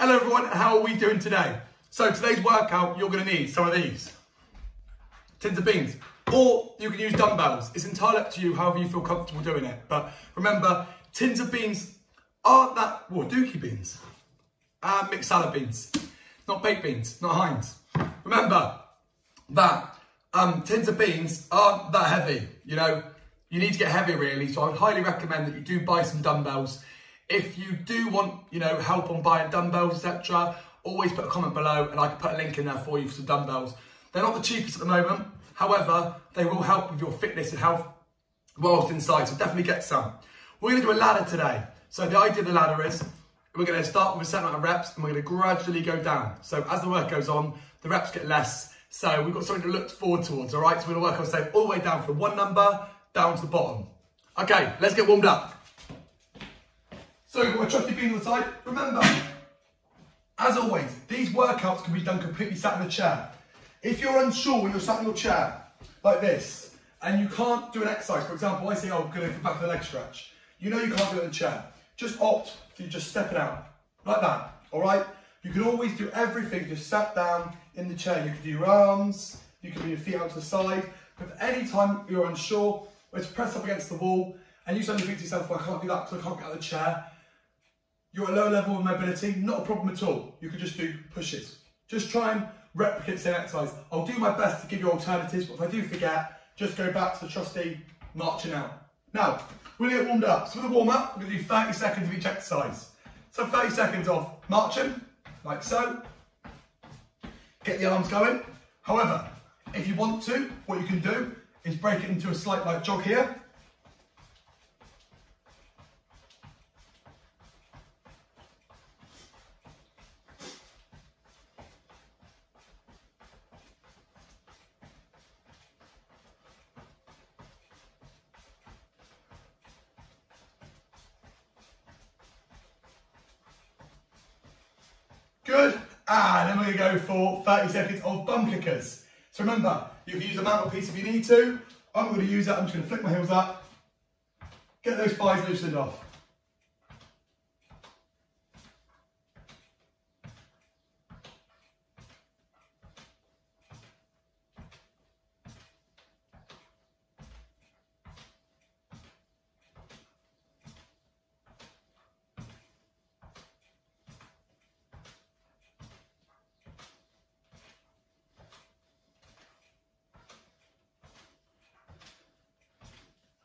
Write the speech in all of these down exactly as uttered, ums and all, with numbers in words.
Hello everyone, how are we doing today? So today's workout, you're gonna need some of these. Tins of beans, or you can use dumbbells. It's entirely up to you, however you feel comfortable doing it. But remember, tins of beans aren't that, well, dookie beans, and mixed salad beans, not baked beans, not Heinz. Remember that um, tins of beans aren't that heavy, you know? You need to get heavy really, so I would highly recommend that you do buy some dumbbells. If you do want, you know, help on buying dumbbells, et cetera, always put a comment below and I can put a link in there for you for some dumbbells. They're not the cheapest at the moment. However, they will help with your fitness and health whilst inside, so definitely get some. We're gonna do a ladder today. So the idea of the ladder is we're gonna start with a certain amount of reps and we're gonna gradually go down. So as the work goes on, the reps get less. So we've got something to look forward towards, all right? So we're gonna work ourselves all the way down from one number down to the bottom. Okay, let's get warmed up. So we've got a trusty bean on the side. Remember, as always, these workouts can be done completely sat in a chair. If you're unsure when you're sat in your chair, like this, and you can't do an exercise, for example, I say, oh, I'm gonna go for back of the leg stretch. You know you can't do it in the chair. Just opt for you just stepping out, like that, all right? You can always do everything just sat down in the chair. You can do your arms, you can do your feet out to the side, but if any time you're unsure, just press up against the wall, and you suddenly think to yourself, well, I can't do that because I can't get out of the chair. You're at a low level of mobility, not a problem at all. You can just do pushes. Just try and replicate the same exercise. I'll do my best to give you alternatives, but if I do forget, just go back to the trusty marching out. Now, we're gonna get warmed up. So for the warm up, we're gonna do thirty seconds of each exercise. So thirty seconds of marching, like so. Get the arms going. However, if you want to, what you can do is break it into a slight like jog here. Good, and then we're gonna go for thirty seconds of bum kickers. So remember, you can use a mantelpiece if you need to. I'm gonna use that, I'm just gonna flick my heels up, get those thighs loosened off.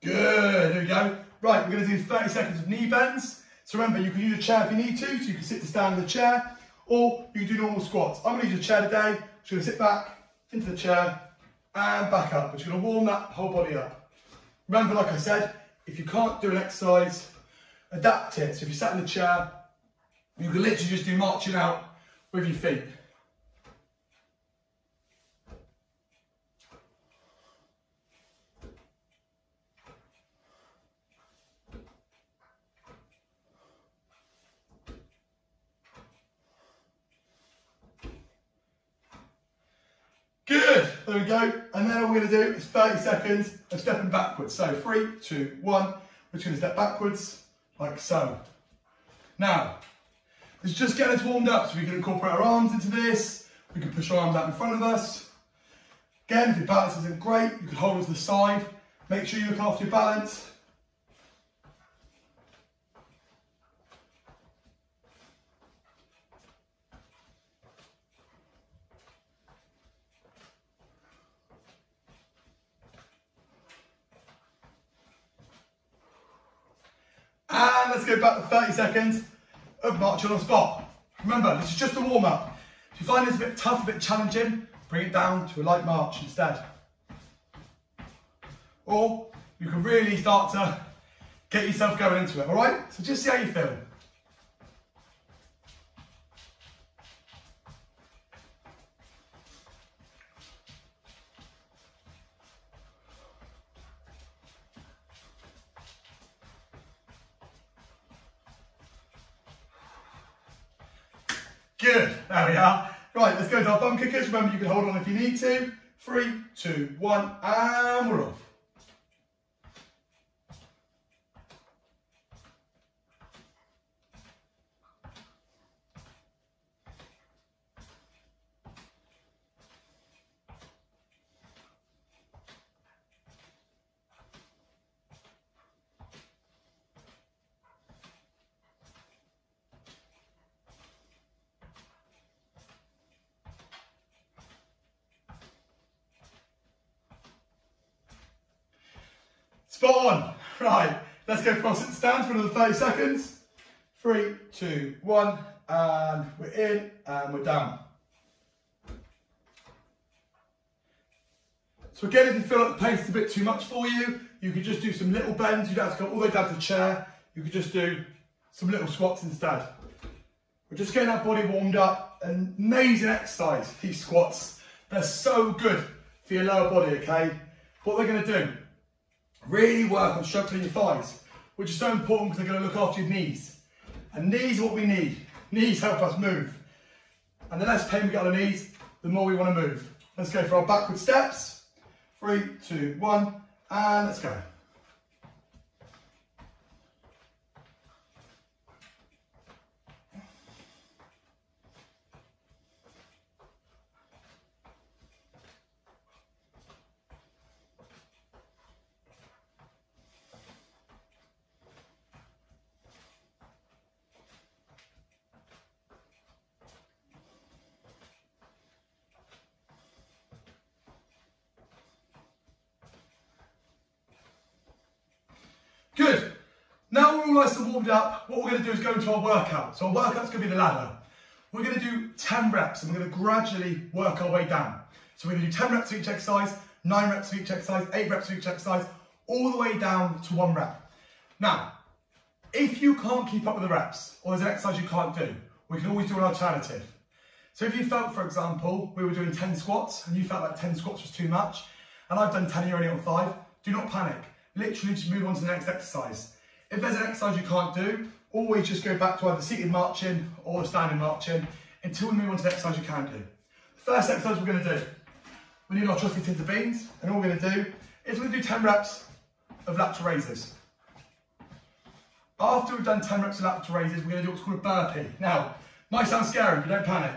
Good, there we go. Right, we're going to do thirty seconds of knee bends. So remember, you can use a chair if you need to, so you can sit to stand in the chair, or you can do normal squats. I'm going to use a chair today, I'm just going to sit back into the chair and back up. We're just going to warm that whole body up. Remember, like I said, if you can't do an exercise, adapt it. So if you sat in the chair, you can literally just do marching out with your feet. Good, there we go. And then all we're gonna do is thirty seconds of stepping backwards. So three, two, one. We're just gonna step backwards, like so. Now, let's just get us warmed up. So we can incorporate our arms into this. We can push our arms out in front of us. Again, if your balance isn't great, you can hold to the side. Make sure you look after your balance. And let's go back to thirty seconds of marching on the spot. Remember, this is just a warm up. If you find this a bit tough, a bit challenging, bring it down to a light march instead. Or you can really start to get yourself going into it, all right? So just see how you feel. Good, there we are. Right, let's go to our bum kickers. Remember, you can hold on if you need to. Three, two, one, and we're off. Spot on. Right, let's go from our sit stand for another thirty seconds. Three, two, one, and we're in and we're down. So again, if you feel like the pace is a bit too much for you, you can just do some little bends. You don't have to go all the way down to the chair. You can just do some little squats instead. We're just getting our body warmed up. An amazing exercise, these squats. They're so good for your lower body, okay? What they're gonna do, really work on strengthening your thighs, which is so important because they're gonna look after your knees. And knees are what we need. Knees help us move. And the less pain we get on the knees, the more we wanna move. Let's go for our backward steps. Three, two, one, and let's go. Good. Now we're all nice and warmed up, what we're going to do is go into our workout. So our workout's going to be the ladder. We're going to do ten reps and we're going to gradually work our way down. So we're going to do ten reps for each exercise, nine reps for each exercise, eight reps for each exercise, all the way down to one rep. Now, if you can't keep up with the reps or there's an exercise you can't do, we can always do an alternative. So if you felt, for example, we were doing ten squats and you felt like ten squats was too much, and I've done ten and you're only on five, do not panic. Literally just move on to the next exercise. If there's an exercise you can't do, always just go back to either seated marching or standing marching until we move on to the exercise you can do. The first exercise we're going to do, we need our trusty tins of beans, and all we're going to do is we're going to do ten reps of lateral raises. After we've done ten reps of lateral raises, we're going to do what's called a burpee. Now, might sound scary, but don't panic.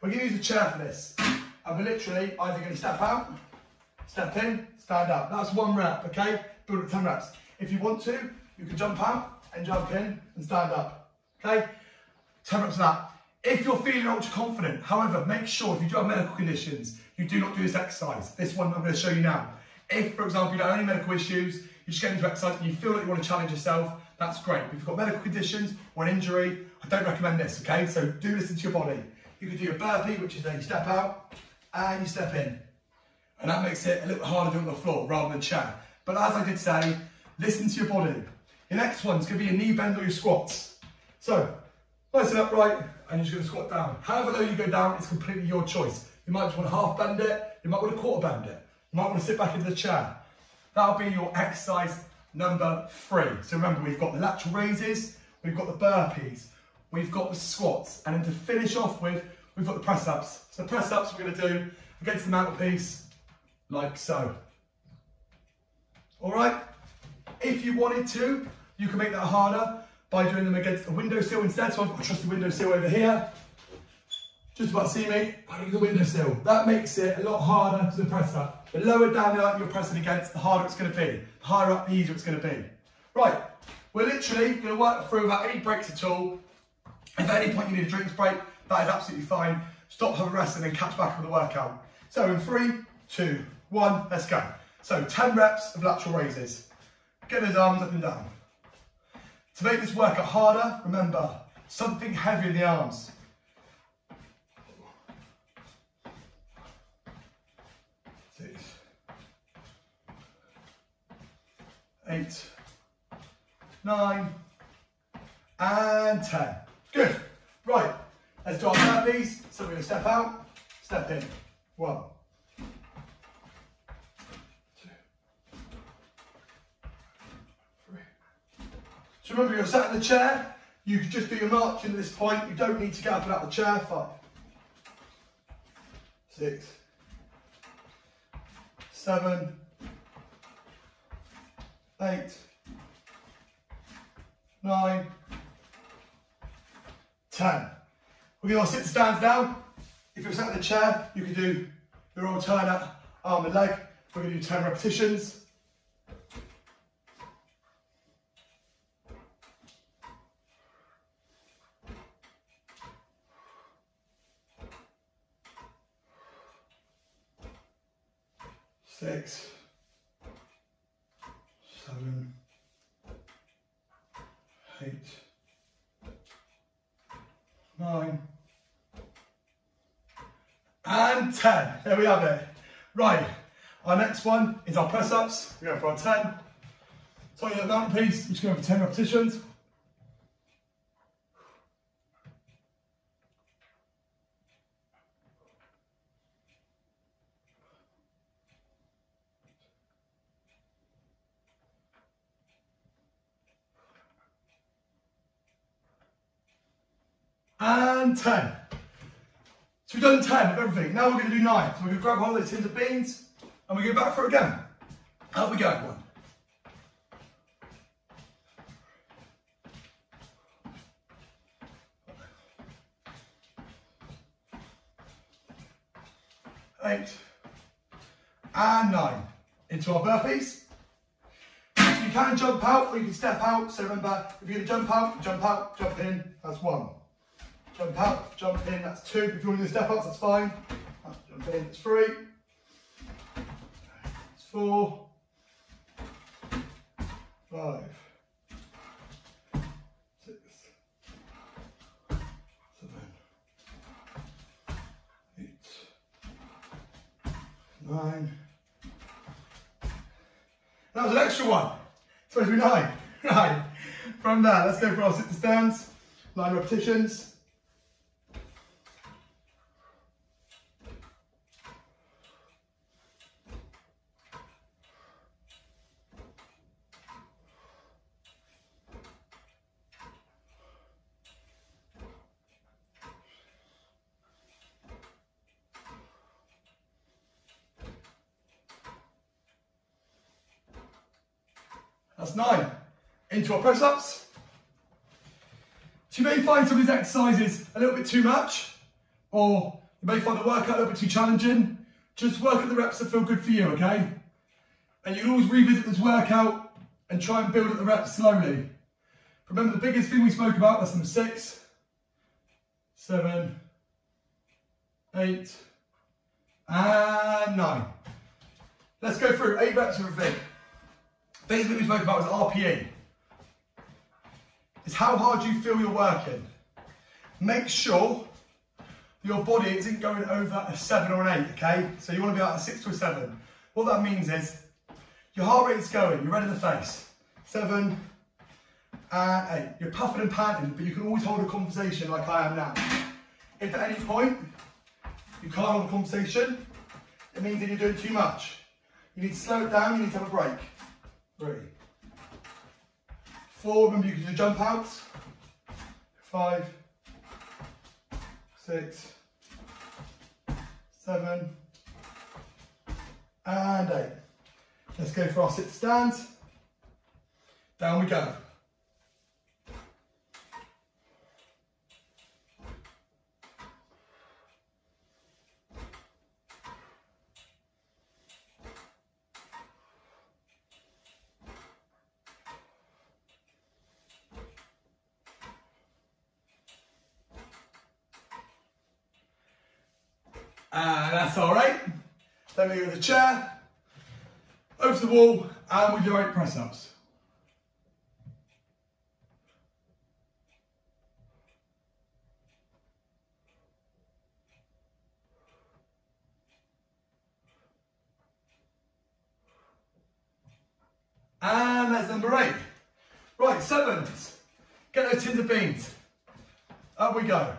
We're going to use a chair for this, and we're literally either going to step out, step in, stand up. That's one rep, okay? Build up ten reps. If you want to, you can jump out and jump in and stand up, okay? ten reps of that. If you're feeling ultra confident, however, make sure if you do have medical conditions, you do not do this exercise. This one I'm going to show you now. If, for example, you don't have any medical issues, you just get into exercise and you feel like you want to challenge yourself, that's great. But if you've got medical conditions or an injury, I don't recommend this, okay? So do listen to your body. You can do your burpee, which is then you step out and you step in. And that makes it a little harder to do on the floor rather than chair. But as I did say, listen to your body. Your next one's going to be your knee bend or your squats. So, nice and upright, and you're just going to squat down. However low you go down, it's completely your choice. You might just want to half bend it, you might want to quarter bend it, you might want to sit back into the chair. That'll be your exercise number three. So remember, we've got the lateral raises, we've got the burpees, we've got the squats, and then to finish off with, we've got the press-ups. So the press-ups we're going to do against the mantelpiece, like so. All right, if you wanted to, you can make that harder by doing them against a windowsill instead. So I've got a trusty windowsill over here. Just about see me, I need the windowsill. That makes it a lot harder to the press up. The lower down you're pressing against, the harder it's gonna be. The higher up, the easier it's gonna be. Right, we're literally gonna work through without any breaks at all. If at any point you need a drinks break, that is absolutely fine. Stop, have a rest, and then catch back with the workout. So in three, two, one, let's go. So ten reps of lateral raises. Get those arms up and down. To make this workout harder, remember, something heavy in the arms. Six. Eight. Nine. And ten. Good. Right, let's do our burpees. So we're gonna step out, step in. One. So remember, you're sat in the chair, you can just do your marching at this point, you don't need to get up and out of the chair. Five, six, seven, eight, nine, ten. We're going to sit stands down. If you're sat in the chair, you can do your alternate arm and leg. We're going to do ten repetitions. Six, seven, eight, nine, and ten. There we have it. Right, our next one is our press-ups. We're going for our ten. Tighten it down, please. I'm just going for ten repetitions. And ten. So we've done ten of everything. Now we're going to do nine. So we're going to grab hold of the tins of beans and we go back for it again. Out we go. One. Eight. And nine. Into our burpees. You can jump out or you can step out. So remember, if you're going to jump out, jump out, jump in. That's one. Jump out, jump in, that's two. If you want to do step ups, that's fine. Jump in, that's three. That's four. Five. Six. Seven. Eight. Nine. That was an extra one. It's supposed to be nine. Right. From that, let's go for our sit to stands. Nine repetitions. That's nine. Into our press-ups. So you may find some of these exercises a little bit too much, or you may find the workout a little bit too challenging. Just work at the reps that feel good for you, okay? And you can always revisit this workout and try and build at the reps slowly. Remember the biggest thing we spoke about, that's number six, seven, eight, and nine. Let's go through eight reps of everything. The biggest thing we spoke about was R P E. It's how hard you feel you're working. Make sure your body isn't going over a seven or an eight, okay? So you want to be at a six to a seven. What that means is your heart rate's going, you're red in the face. Seven and eight. You're puffing and panting, but you can always hold a conversation like I am now. If at any point you can't hold a conversation, it means that you're doing too much. You need to slow it down, you need to have a break. Three, four, remember you can do jump outs, five, six, seven, and eight. Let's go for our sit stands. Down we go. And that's all right. Then we go to the chair, over to the wall, and we do eight press-ups. And that's number eight. Right, sevens. Get those tins of beans. Up we go.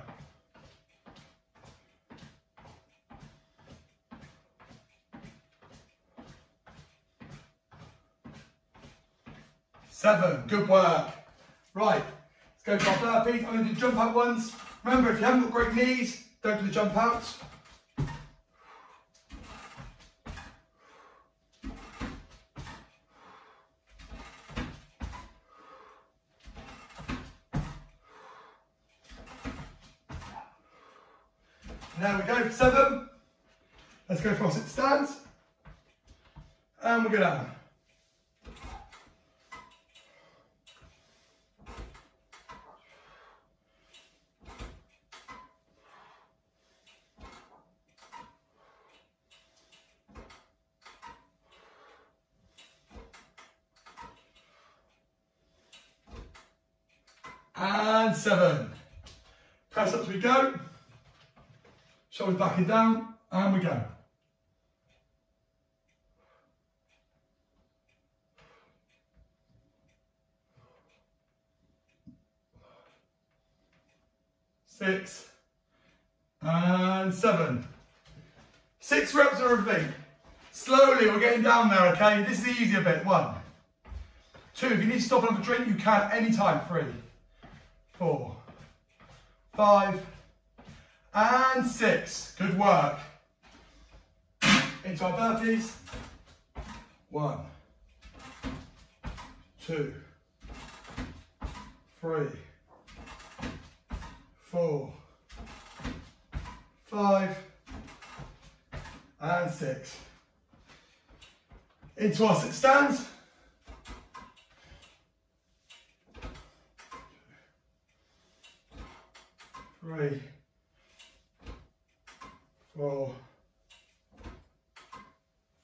Seven, good work. Right, let's go for our burpees. I'm going to do jump out ones. Remember, if you haven't got great knees, don't do the jump outs. And there we go for seven. Let's go for our sit stands. And we'll go down. and seven. Press ups we go. Shoulders back and down, and we go. Six and seven. Six reps of everything. Slowly, we're getting down there, okay? This is the easier bit. One, two, if you need to stop and have a drink, you can anytime. Three, four, five, and six. Good work. Into our burpees. One, two, three, four, five, and six. Into our sit stands. Three, four,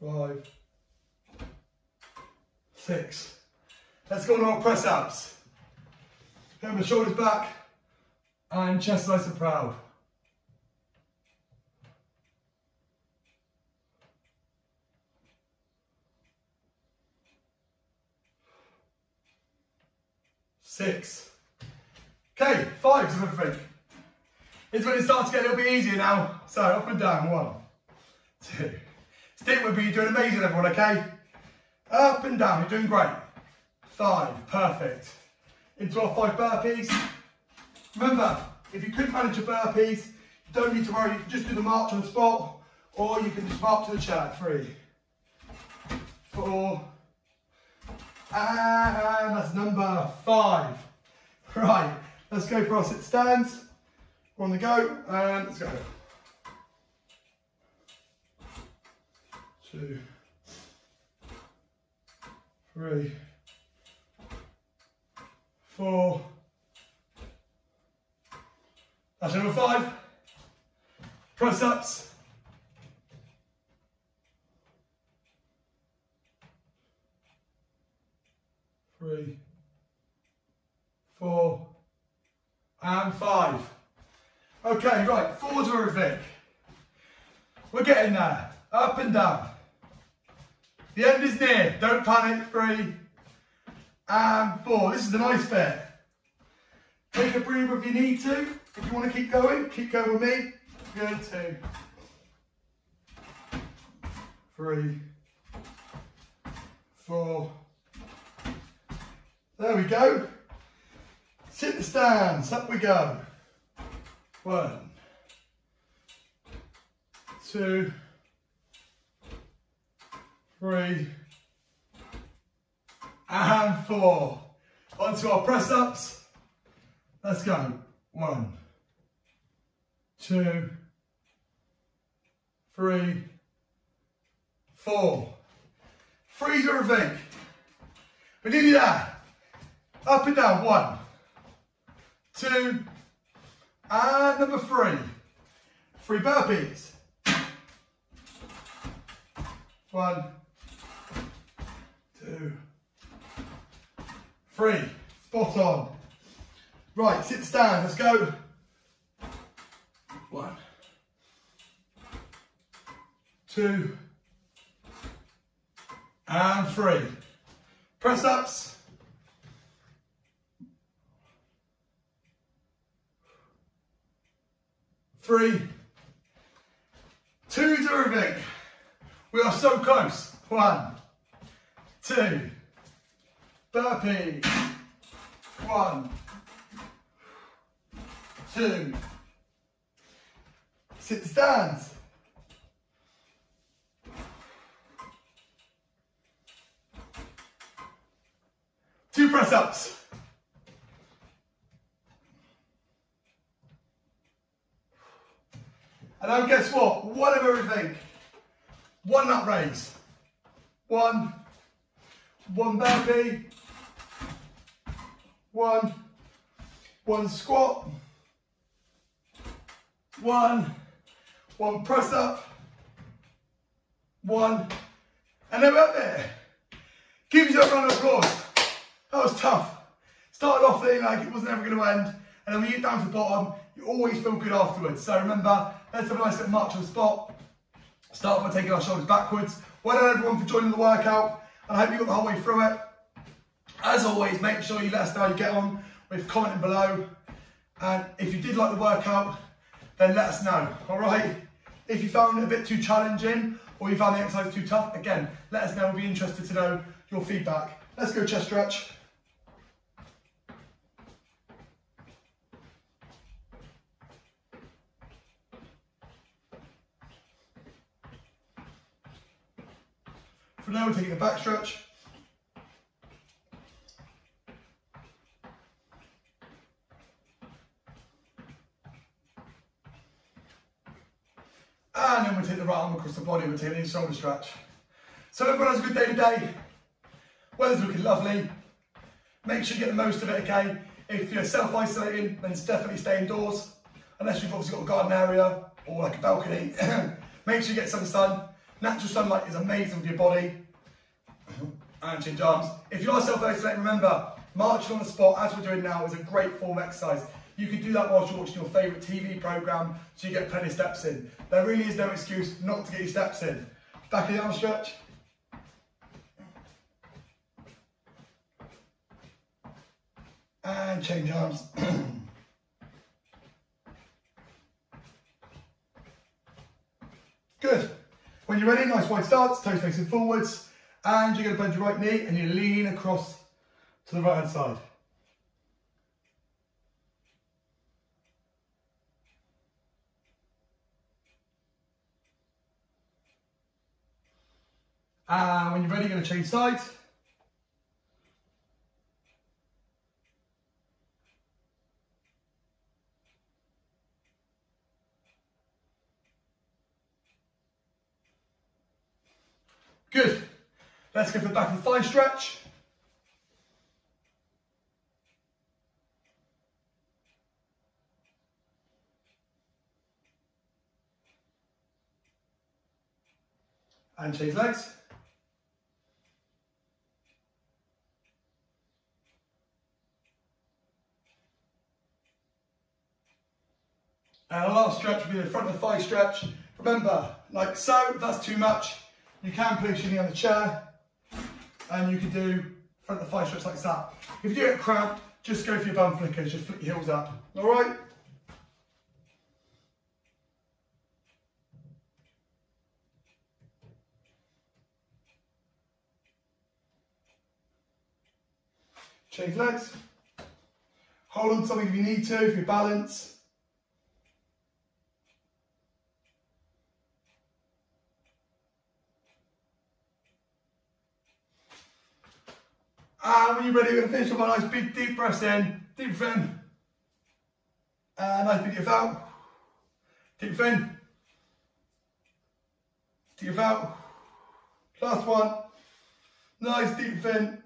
five, six. Let's go on our press ups. Put the shoulders back and chest nice and proud. Six. Okay, fives of everything. It's when it starts to get a little bit easier now. So up and down, one, two. Stick with me, you're doing amazing everyone, okay? Up and down, you're doing great. Five, perfect. Into our five burpees. Remember, if you couldn't manage your burpees, you don't need to worry, you can just do the march on the spot, or you can just march to the chair. Three, four, and that's number five. Right, let's go for our sit stands. We're on the go, and let's go. Two, three, four. That's number five. Press ups. Three, four, and five. Okay, right, forward to everything. We're getting there, up and down. The end is near, don't panic. Three, and four. This is the nice bit. Take a breather if you need to. If you want to keep going, keep going with me. Good, two, three, four. There we go. Sit the stands, up we go. One, two, three, and four. Onto our press ups. Let's go. One, two, three, four. Freeze everything. We're nearly there. Up and down, one, two, and number three. Three burpees. One, two, three. Spot on. Right, sit down, let's go. One, two, and three. Press ups. Three, two, terrific. We are so close. One, two, burpee. One, two, sit stands. Two press ups. And now guess what? One of everything. One nut raise. One. One burpee. One. One squat. One. One press up. One. And then we're up there. Give yourself a round of applause. That was tough. Started off feeling like it wasn't ever going to end. And then when you get down to the bottom, you always feel good afterwards. So remember, let's have a nice little march on the spot. Start by taking our shoulders backwards. Well done everyone for joining the workout, and I hope you got the whole way through it. As always, make sure you let us know how you get on with commenting below. And if you did like the workout, then let us know, all right? If you found it a bit too challenging, or you found the exercise too tough, again, let us know. We'll be interested to know your feedback. Let's go chest stretch. For now, we're taking a back stretch. And then we take the right arm across the body, we take the shoulder stretch. So everyone has a good day today. Weather's looking lovely. Make sure you get the most of it, okay? If you're self-isolating, then definitely stay indoors. Unless you've obviously got a garden area or like a balcony. Make sure you get some sun. Natural sunlight is amazing for your body. And change arms. If you are self-isolating, remember, marching on the spot as we're doing now is a great form of exercise. You can do that whilst you're watching your favourite T V programme, so you get plenty of steps in. There really is no excuse not to get your steps in. Back of the arm stretch. And change arms. Good. When you're ready, nice wide starts, toes facing forwards, and you're going to bend your right knee and you lean across to the right hand side. And when you're ready, you're going to change sides. Good. Let's go for the back and thigh stretch. And change legs. And the last stretch will be the front of the thigh stretch. Remember, like so, if that's too much, you can place your knee on the chair and you can do front of the thigh stretch like that. If you do get cramped, just go for your bum flickers, just flick your heels up, all right? Change legs. Hold on to something if you need to, if you balance. And when you're ready, we're going to finish with a nice big deep breath in, deep breath in, and nice big breath out, deep breath in, deep breath out, last one, nice deep breath in, and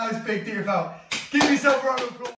nice big deep breath out. Give yourself a round of applause.